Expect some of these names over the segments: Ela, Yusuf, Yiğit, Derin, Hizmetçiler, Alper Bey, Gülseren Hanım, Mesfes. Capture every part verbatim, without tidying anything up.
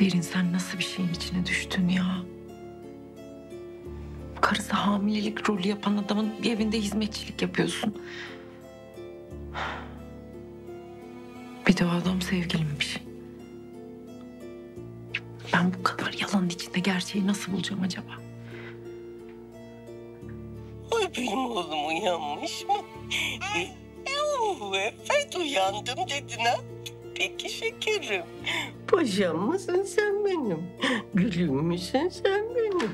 Derin, sen nasıl bir şeyin içine düştün ya? Karısı hamilelik rolü yapan adamın bir evinde hizmetçilik yapıyorsun. Bir de o adam sevgilimmiş. Ben bu kadar yalanın içinde gerçeği nasıl bulacağım acaba? Ay, benim oğlum uyanmış mı? Yuh, evet uyandım dedin ha. Peki şekerim. Paşam mısın sen benim? Gülüm müsün sen benim?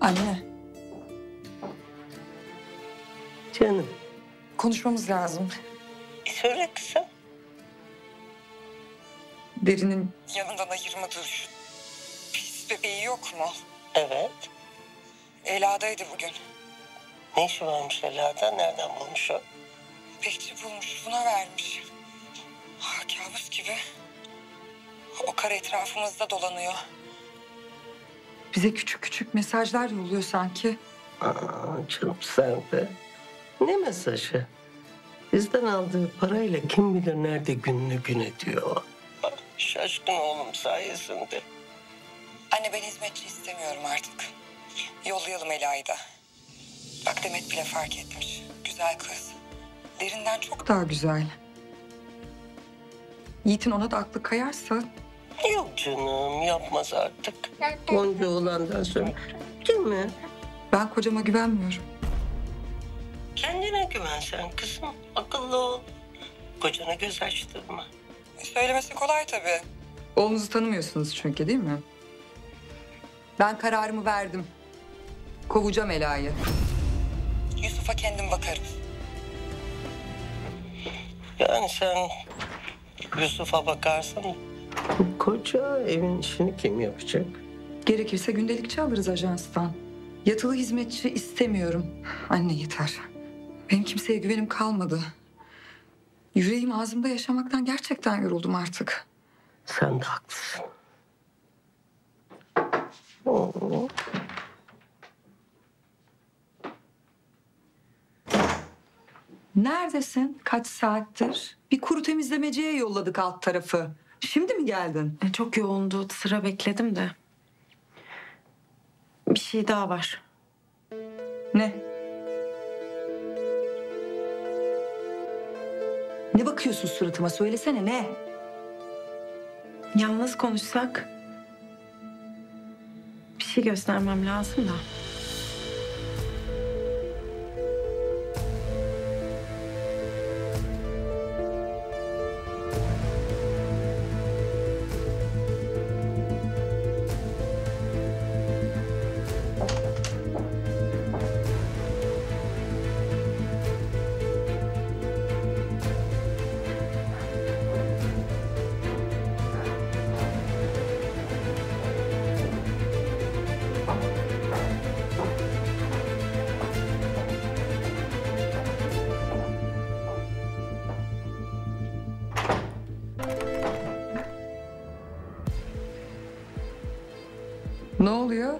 Anne. Canım. Konuşmamız lazım. Söyle kızım. Derin'in yanından ayırmadığı şu pis bebeği yok mu? Evet. Ela'daydı bugün. Ne işi varmış Ela'da? Nereden bulmuş o? Bekçi bulmuş, buna vermiş. Ah, kabus gibi. O kara etrafımızda dolanıyor. Bize küçük küçük mesajlar yolluyor sanki. Aa, çok sende. Ne mesajı? Bizden aldığı parayla kim bilir nerede gününü gün ediyor. Şaşkın oğlum sayesinde. Anne, ben hizmetçi istemiyorum artık. Yollayalım Ela'yı da. Bak, Demet bile fark etmiş. Güzel kız. Derinden çok daha güzel. Yiğit'in ona da aklı kayarsa... Yok canım, yapmaz artık. Onca oğlandan sonra. Değil mi? Ben kocama güvenmiyorum. Kendine güven sen kızım. Akıllı ol. Kocana göz açtırma. Söylemesi kolay tabii. Oğlunuzu tanımıyorsunuz çünkü, değil mi? Ben kararımı verdim. Kovacağım Ela'yı. Yusuf'a kendim bakarım. Yani sen... Yusuf'a bakarsan koca evin işini kim yapacak? Gerekirse gündelikçi alırız ajanstan. Yatılı hizmetçi istemiyorum. Anne yeter. Benim kimseye güvenim kalmadı. Yüreğim ağzımda yaşamaktan gerçekten yoruldum artık. Sen de haklısın. Oo. Neredesin? Kaç saattir? Bir kuru temizlemeciye yolladık alt tarafı. Şimdi mi geldin? E, çok yoğundu. Sıra bekledim de. Bir şey daha var. Ne? Ne bakıyorsun suratıma? Söylesene ne? Yalnız konuşsak... Bir şey göstermem lazım da. Ne oluyor?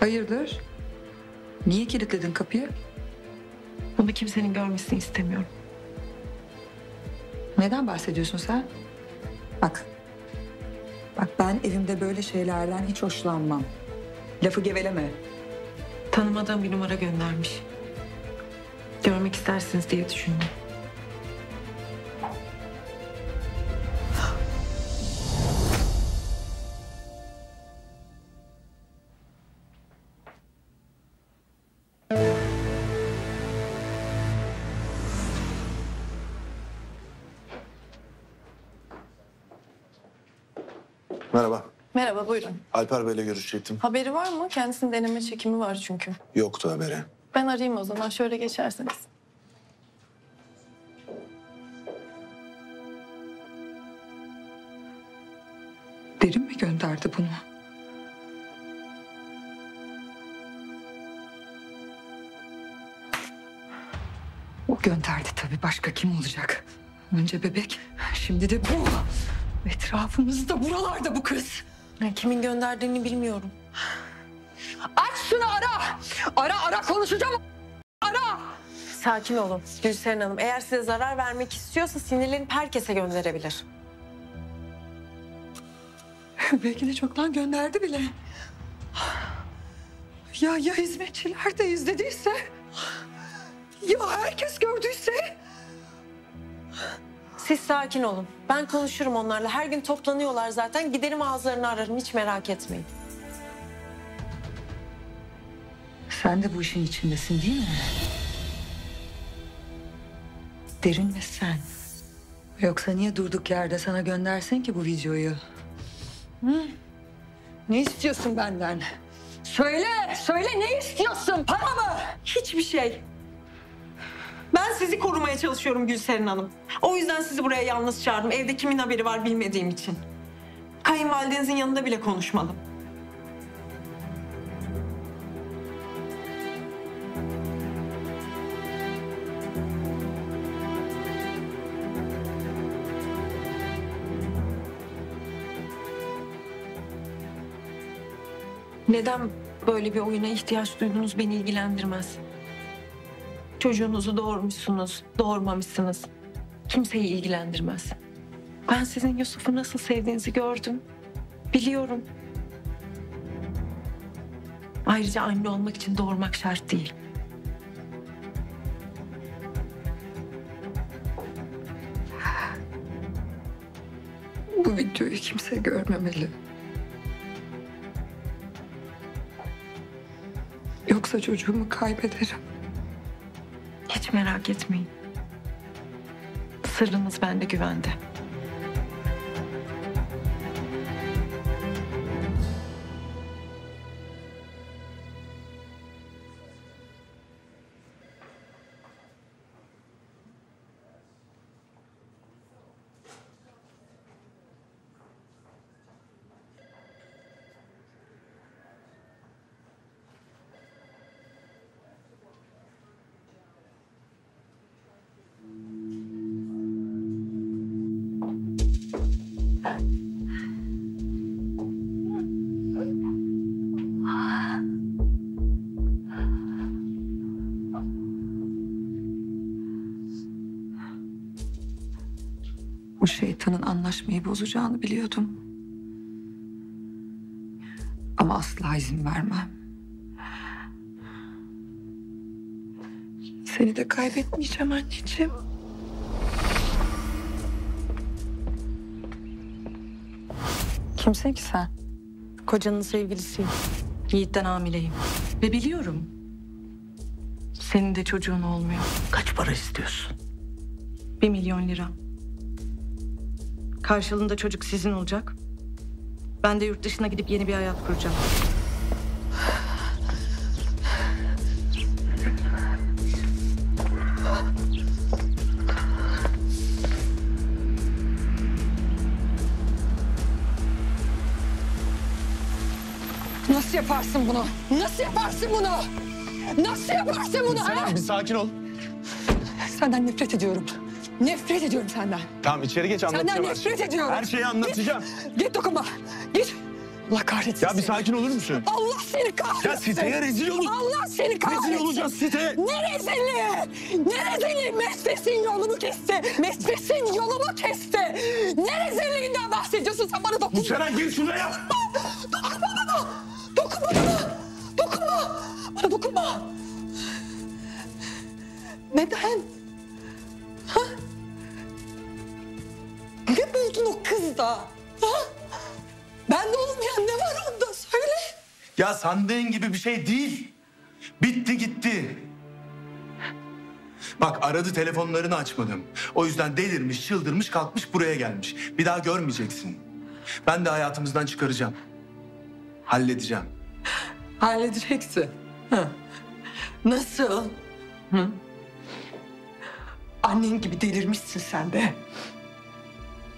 Hayırdır? Niye kilitledin kapıyı? Bunu kimsenin görmesini istemiyorum. Neden bahsediyorsun sen? Bak. Bak, ben evimde böyle şeylerden hiç hoşlanmam. Lafı geveleme. Tanımadığım bir numara göndermiş. Görmek istersiniz diye düşündüm. Merhaba. Merhaba, buyurun. Alper Bey'le görüşecektim. Haberi var mı? Kendisinin deneme çekimi var çünkü. Yoktu haberi. Ben arayayım o zaman, şöyle geçerseniz. Derin mi gönderdi bunu? O gönderdi tabii. Başka kim olacak? Önce bebek, şimdi de bu. Etrafımızda, buralarda bu kız. Kimin gönderdiğini bilmiyorum. Aç şunu, ara. Ara ara konuşacağım. Ara. Sakin olun Gülseren Hanım. Eğer size zarar vermek istiyorsa sinirlenip herkese gönderebilir. Belki de çoktan gönderdi bile. Ya ya hizmetçiler de izlediyse? Ya herkes gördüyse? Siz sakin olun. Ben konuşurum onlarla. Her gün toplanıyorlar zaten. Giderim ağızlarını ararım. Hiç merak etmeyin. Sen de bu işin içindesin değil mi? Derin ve sen. Yoksa niye durduk yerde sana göndersin ki bu videoyu? Hı? Ne istiyorsun benden? Söyle, söyle ne istiyorsun? Para mı? Hiçbir şey. Ben sizi korumaya çalışıyorum Gülseren Hanım. O yüzden sizi buraya yalnız çağırdım. Evde kimin haberi var bilmediğim için. Kayınvalidenizin yanında bile konuşmadım. Neden böyle bir oyuna ihtiyaç duydunuz beni ilgilendirmez. Çocuğunuzu doğurmuşsunuz, doğurmamışsınız. Kimseyi ilgilendirmez. Ben sizin Yusuf'u nasıl sevdiğinizi gördüm. Biliyorum. Ayrıca anne olmak için doğurmak şart değil. Bu videoyu kimse görmemeli. Yoksa çocuğumu kaybederim. Hiç merak etmeyin. Sırrınız bende güvende. O şeytanın anlaşmayı bozacağını biliyordum. Ama asla izin vermem. Seni de kaybetmeyeceğim anneciğim. Kimsin ki sen? Kocanın sevgilisiyim. Yiğit'ten hamileyim. Ve biliyorum. Senin de çocuğun olmuyor. Kaç para istiyorsun? Bir milyon lira. Karşılığında çocuk sizin olacak. Ben de yurt dışına gidip yeni bir hayat kuracağım. Nasıl yaparsın bunu? Nasıl yaparsın bunu? Nasıl yaparsın bunu? Sen bir sakin ol. Senden nefret ediyorum. Nefret ediyorum senden. Tamam içeri geç anlatacağım. Senden nefret her ediyorum. Her şeyi anlatacağım. Git, git dokunma. Git. Allah kahretsin. Ya bir sakin olur musun? Allah seni kahretsin. Ya siteye rezil olun. Allah seni kahretsin. Rezil olacağız siteye. Ne rezilliği? Ne rezilliği? Mesfes'in yolunu kesti. Mesfes'in yolunu kesti. Ne rezilliğinden bahsediyorsun sen bana dokunma. Gülseren gir şuraya. Dokunma bana. Dokunma bana. Dokunma. Bana dokunma. Neden? Ha? Ne buldun o kızda? Ha? Bende olmayan ne var onda? Söyle. Ya sandığın gibi bir şey değil. Bitti gitti. Bak aradı telefonlarını açmadım. O yüzden delirmiş, çıldırmış, kalkmış buraya gelmiş. Bir daha görmeyeceksin. Ben de hayatımızdan çıkaracağım. Halledeceğim. Halledeceksin. Ha. Nasıl? Hı? Annen gibi delirmişsin sen de.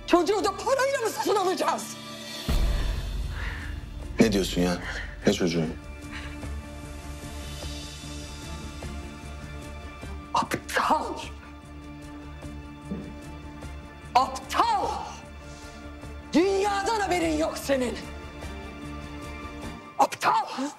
Çocuğu da parayla mı satın alacağız? Ne diyorsun ya? Ne çocuğu? Aptal! Aptal! Dünyadan haberin yok senin! Aptal!